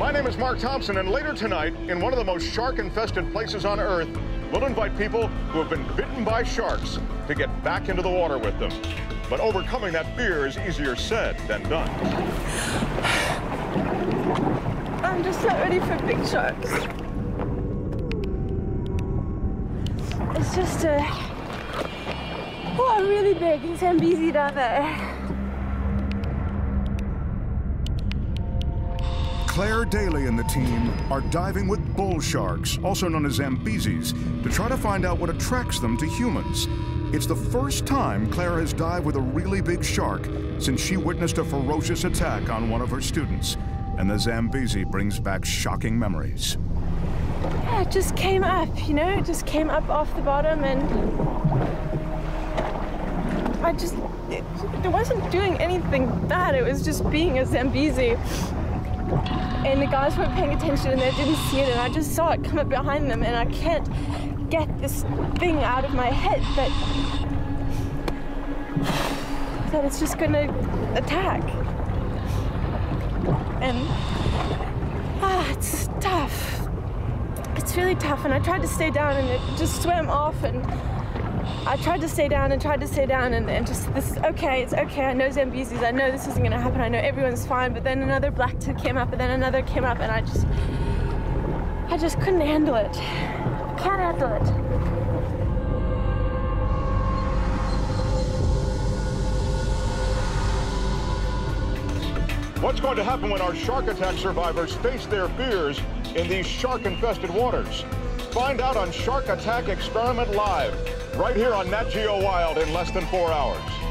My name is Mark Thompson, and later tonight, in one of the most shark-infested places on Earth, we'll invite people who have been bitten by sharks to get back into the water with them. But overcoming that fear is easier said than done. I'm just not ready for big sharks. It's just oh, really big. It's Zambezi down there. Claire Daly and the team are diving with bull sharks, also known as Zambezis, to try to find out what attracts them to humans. It's the first time Claire has dived with a really big shark since she witnessed a ferocious attack on one of her students. And the Zambezi brings back shocking memories. Yeah, it just came up, you know? It just came up off the bottom, and I just, it wasn't doing anything bad. It was just being a Zambezi. And the guys weren't paying attention and they didn't see it, and I just saw it come up behind them, and I can't get this thing out of my head that it's just gonna attack. And it's tough. It's really tough, and I tried to stay down and it just swam off, and I tried to stay down and just this, okay, it's okay, I know Zambezis, I know this isn't gonna happen, I know everyone's fine, but then another black tip came up, and then another came up, and I just couldn't handle it. Can't handle it. What's going to happen when our shark attack survivors face their fears in these shark-infested waters? Find out on Shark Attack Experiment Live, right here on Nat Geo Wild in less than 4 hours.